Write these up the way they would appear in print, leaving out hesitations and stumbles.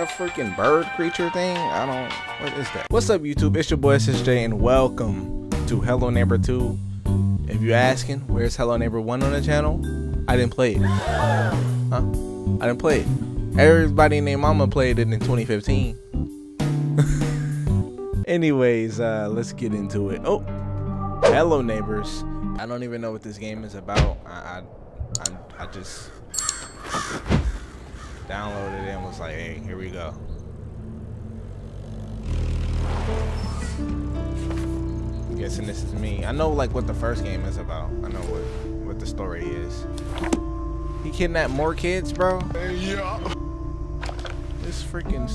a freaking bird creature thing? I don't, what is that? What's up YouTube, it's your boy SSJ and welcome to Hello Neighbor 2. If you're asking, where's Hello Neighbor 1 on the channel? I didn't play it. Huh? I didn't play it. Everybody named Mama played it in 2015. Anyways, let's get into it. Oh, Hello Neighbors. I don't even know what this game is about. I just downloaded it and was like, hey, here we go. I'm guessing this is me. I know like what the first game is about. I know what the story is. He kidnapped more kids, bro? Yeah. This freaking...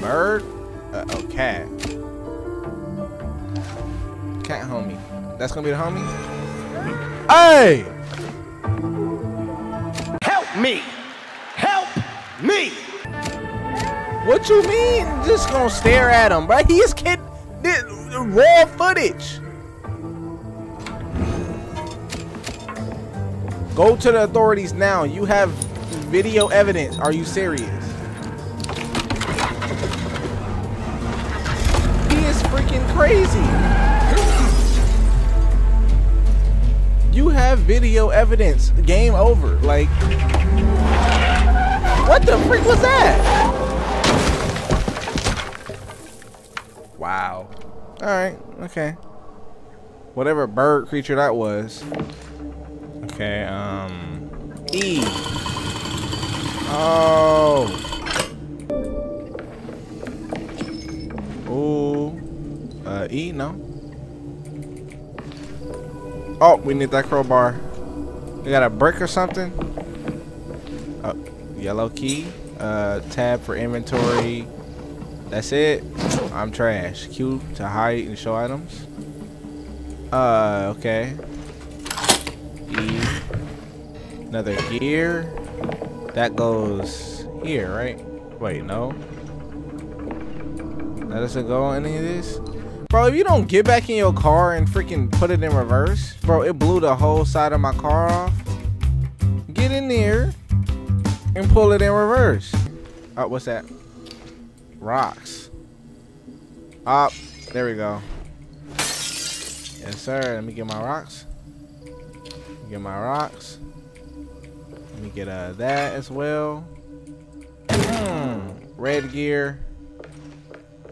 bird? Uh-oh, cat. Cat homie. That's gonna be the homie? Hey! Help me! Help me! What you mean? Just gonna stare at him, bro. He is kidding. Raw footage. Go to the authorities now. You have video evidence. Are you serious? He is freaking crazy. You have video evidence. Game over. Like, what the freak was that? Wow. All right. Okay. Whatever bird creature that was. Okay. E. Oh. Ooh. E, no. Oh, we need that crowbar. We got a brick or something? Yellow key. Tab for inventory. That's it. I'm trash. Q to hide and show items. Okay. E. Another gear. That goes here, right? Wait, no. That doesn't go on any of this? Bro, if you don't get back in your car and freaking put it in reverse, bro, it blew the whole side of my car off. Get in there and pull it in reverse. Oh, what's that? Rocks. Up. Oh, there we go. Yes, sir. Let me get my rocks. Get my rocks. Let me get that as well. Red gear.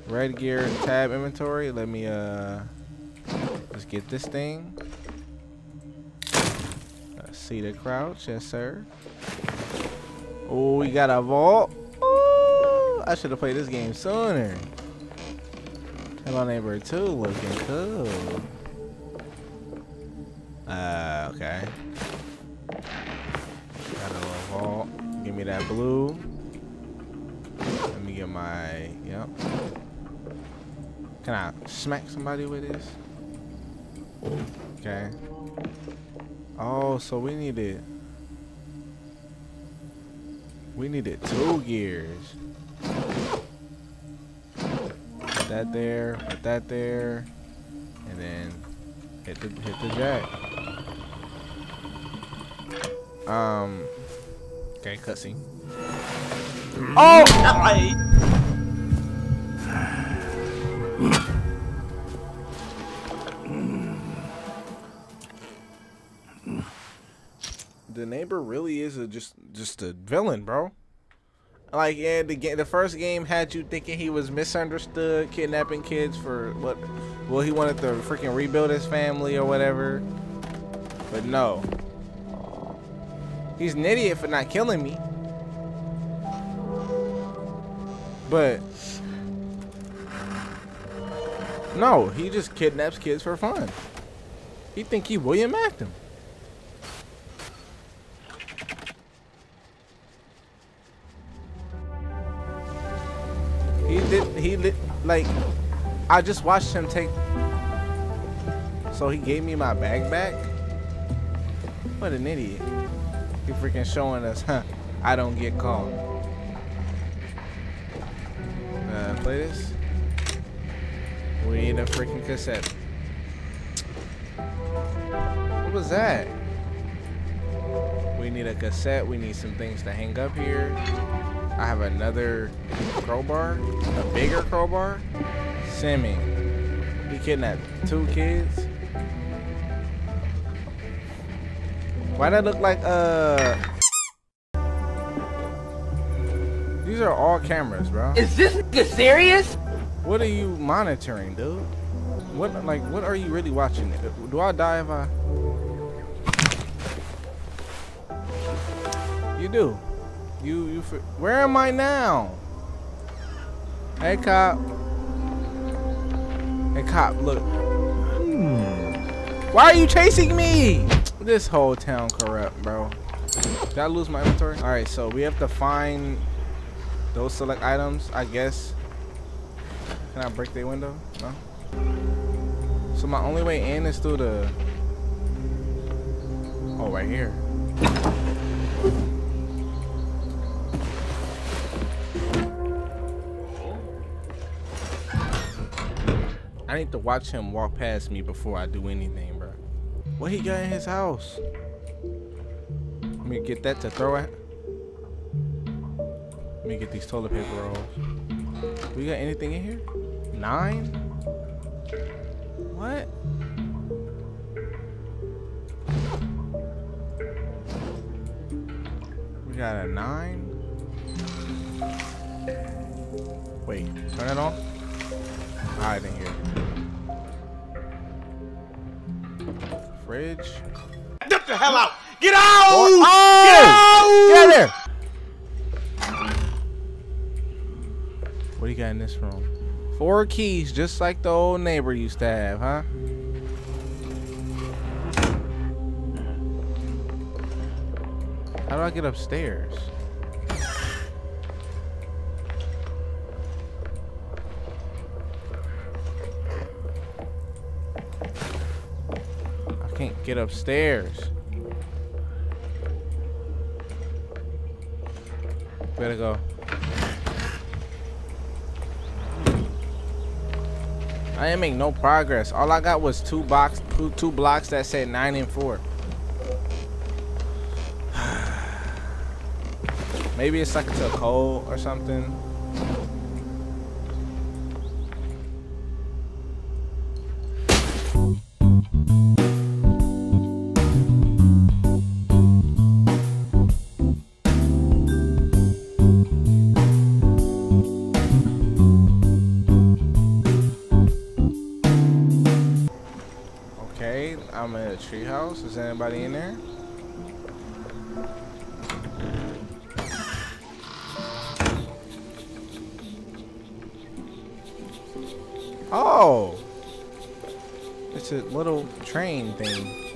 Red gear tab inventory. Let me let's get this thing. See the crouch, yes sir. Oh, we got a vault. Ooh, I should have played this game sooner. Hello Neighbor 2 looking cool. Okay. Give me that blue. Let me get my, yep. Can I smack somebody with this? Okay. Oh, so we needed 2 gears. Put that there, and then hit the jack. Okay, cutscene. Oh! The neighbor really is just a villain, bro. Like, yeah, the first game had you thinking he was misunderstood, kidnapping kids for what? Well, he wanted to freaking rebuild his family or whatever. But no. He's an idiot for not killing me. But no, he just kidnaps kids for fun. He think he William Ackman. Like, I just watched him take. So he gave me my bag back? What an idiot. He freaking showing us, huh? I don't get caught. latest? We need a freaking cassette. What was that? We need a cassette. We need some things to hang up here. I have another crowbar, a bigger crowbar. Sammy, he kidnapped 2 kids. Why that look like These are all cameras, bro. Is this nigga serious? What are you monitoring, dude? What are you really watching? Do I die if I? You do. You where am I now? Hey cop. Hey cop, look. Why are you chasing me? This whole town corrupt, bro. Did I lose my inventory? All right, so we have to find those select items, I guess. Can I break their window? No. So my only way in is through the... Oh, right here. I need to watch him walk past me before I do anything, bro. What he got in his house? Let me get that to throw at. Let me get these toilet paper rolls. We got anything in here? 9? What? We got a 9? Wait, turn it off? Hide in here. Fridge. Get the hell out! Get out! Oh! Get out! Get out of there! What do you got in this room? 4 keys, just like the old neighbor used to have, huh? How do I get upstairs? Can't get upstairs. Better go. I didn't make no progress. All I got was two blocks that said 9 and 4. Maybe it's like it's a cold or something. I'm at a treehouse. Is anybody in there? Oh, it's a little train thing.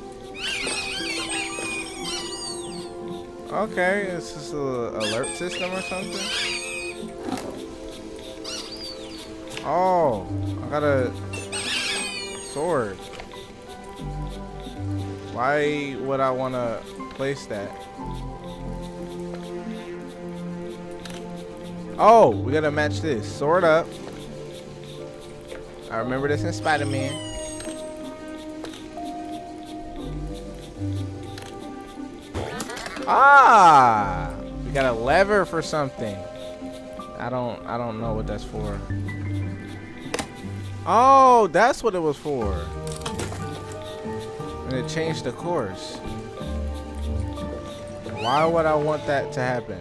Okay, it's just an alert system or something. Oh, I got a sword. Why would I want to place that? Oh, we gotta match this. Sword up. I remember this in Spider-Man. Ah! We got a lever for something. I don't know what that's for. Oh, that's what it was for. And it changed the course. Why would I want that to happen?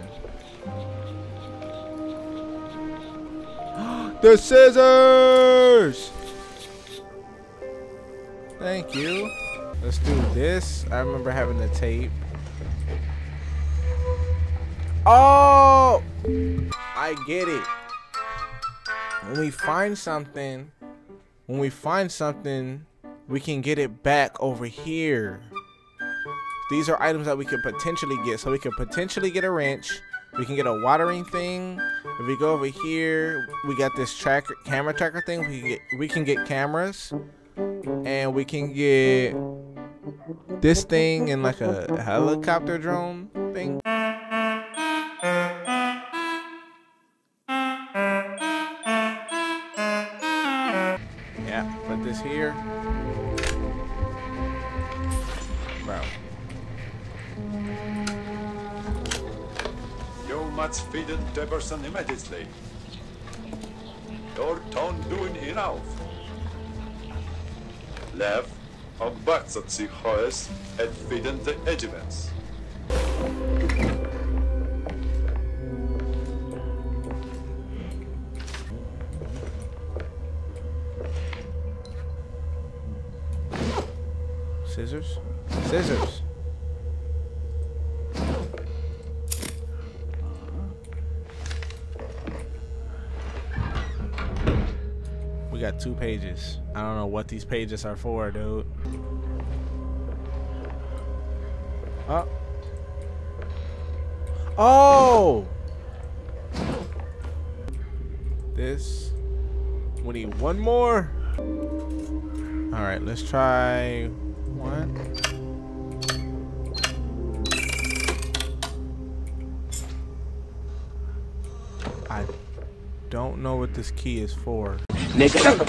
The scissors! Thank you. Let's do this. I remember having the tape. Oh! I get it. When we find something, we can get it back over here. These are items that we could potentially get. So we could potentially get a wrench. We can get a watering thing. If we go over here, we got this tracker, camera tracker thing. We can get cameras, and we can get this thing and like a helicopter drone thing. is here. Wow. You must feed the person immediately. Your town doing enough. Left of bats at the house and feed the adjuvants. Scissors? Scissors! We got 2 pages. I don't know what these pages are for, dude. Oh! Oh! This... we need one more! Alright, let's try... what? I don't know what this key is for. Nigga.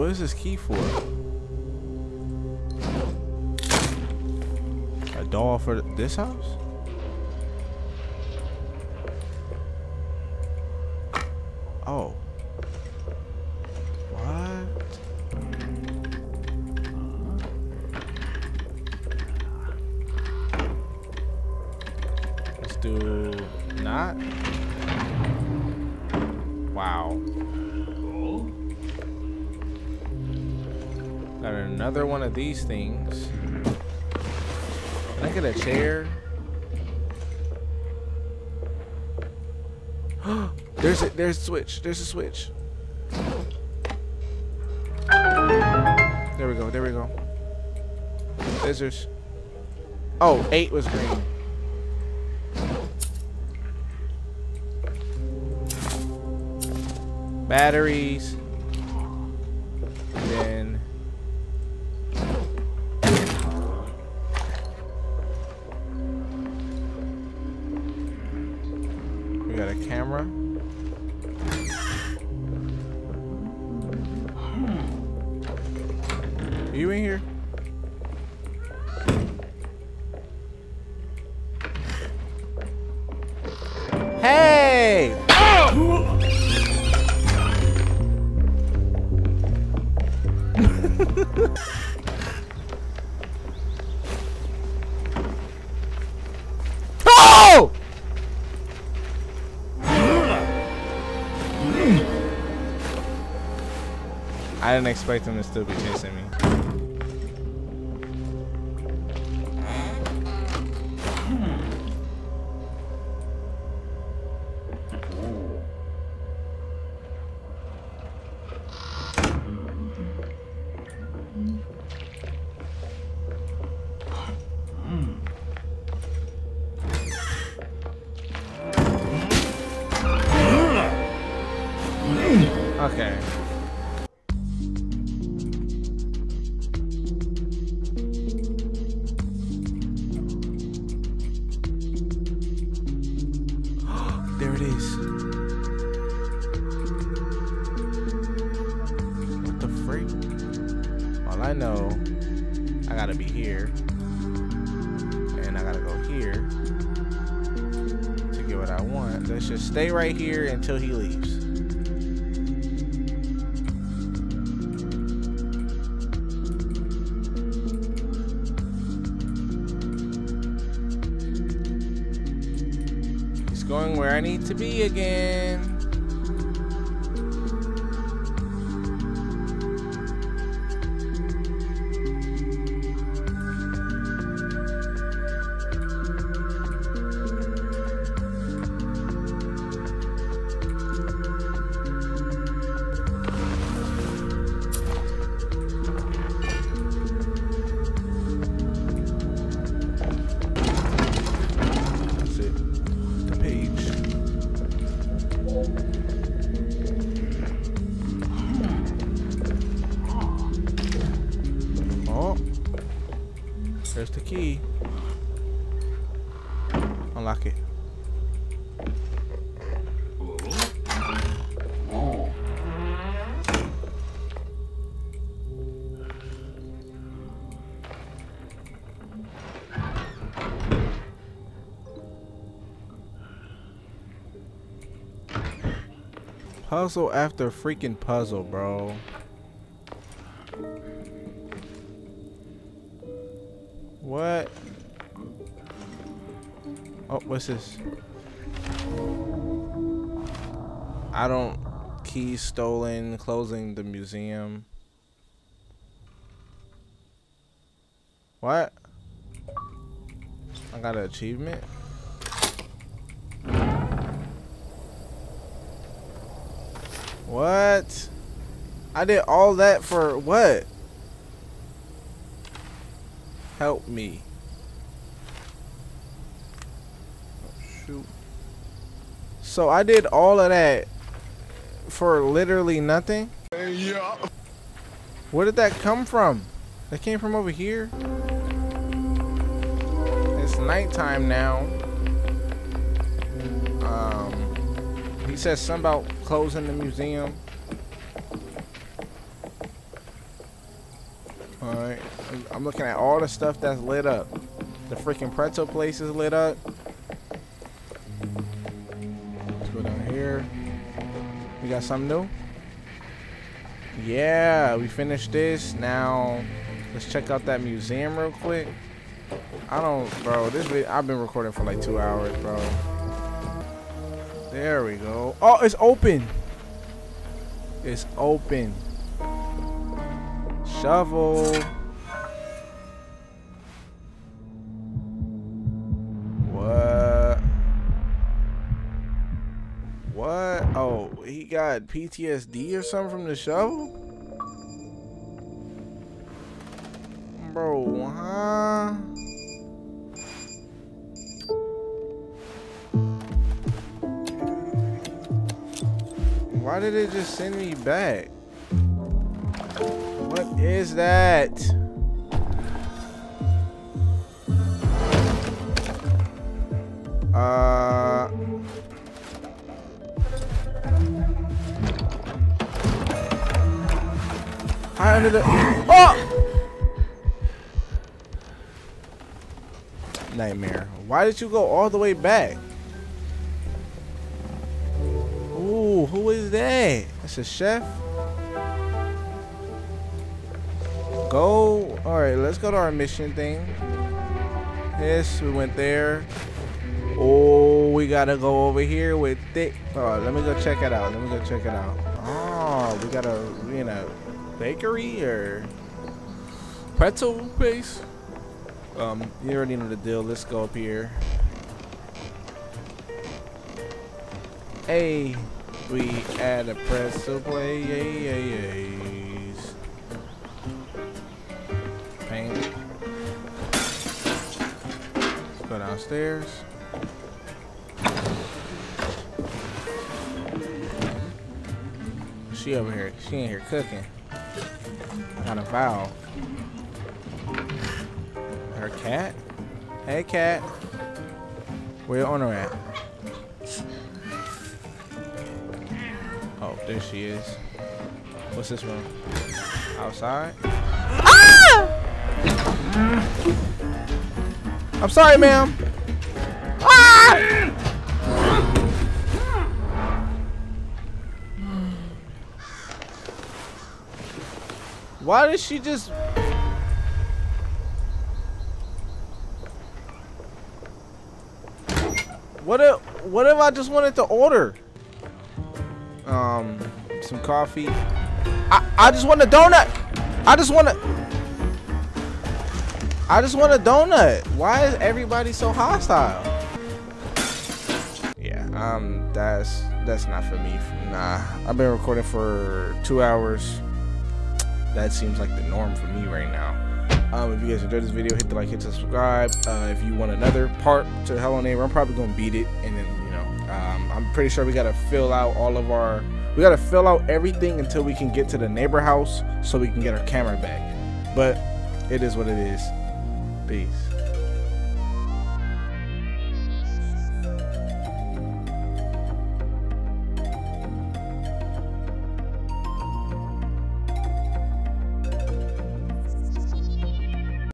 What is this key for? A doll for this house? Oh. What? Let's do not. Wow. Got another one of these things. Can I get a chair? There's a switch. There's a switch. There we go. There we go. Scissors. Oh, 8 was green. Batteries. Got a camera. Are you in here? Hey! I didn't expect him to still be chasing me. Okay. There it is. What the freak? All I know, I gotta be here. And I gotta go here to get what I want. Let's just stay right here until he leaves. Going where I need to be again. There's the key. Unlock it. Puzzle after freaking puzzle, bro. What? Oh, what's this? I don't. Keys stolen. Closing the museum. What? I got an achievement? What? I did all that for what? Help me. Oh, shoot. So I did all of that for literally nothing? Yeah. Where did that come from? That came from over here? It's nighttime now. He says something about closing the museum. Alright. I'm looking at all the stuff that's lit up. The freaking pretzel place is lit up. Let's go down here. We got something new? Yeah, we finished this. Now, let's check out that museum real quick. I don't, bro. This video, I've been recording for like 2 hours, bro. There we go. Oh, it's open. It's open. Shovel. What? What? Oh, he got PTSD or something from the shovel? Bro, huh? Why did it just send me back? What is that? I ended up. Oh! Nightmare. Why did you go all the way back? Ooh, who is that? That's a chef. Go. Alright, let's go to our mission thing. Yes, we went there. Oh, we gotta go over here with it. Oh, let me go check it out. Let me go check it out. Oh, we got a, you know, bakery or pretzel place. You already know the deal. Let's go up here. Hey, we at a pretzel play. Yes. Paint. Let's go downstairs. She over here. She in here cooking. Got a valve. Her cat. Hey, cat. Where your owner at? Oh, there she is. What's this room? Outside? Ah! I'm sorry, ma'am. Ah! Why did she just... What if I just wanted to order? Some coffee. I just want a donut. I just want a donut. Why is everybody so hostile? Yeah, that's not for me. Nah, I've been recording for 2 hours. That seems like the norm for me right now. If you guys enjoyed this video, hit the like, hit subscribe. If you want another part to Hello Neighbor, I'm probably gonna beat it, and then you know, I'm pretty sure we gotta fill out all of our, we gotta fill out everything until we can get to the neighbor house so we can get our camera back. But it is what it is. Peace.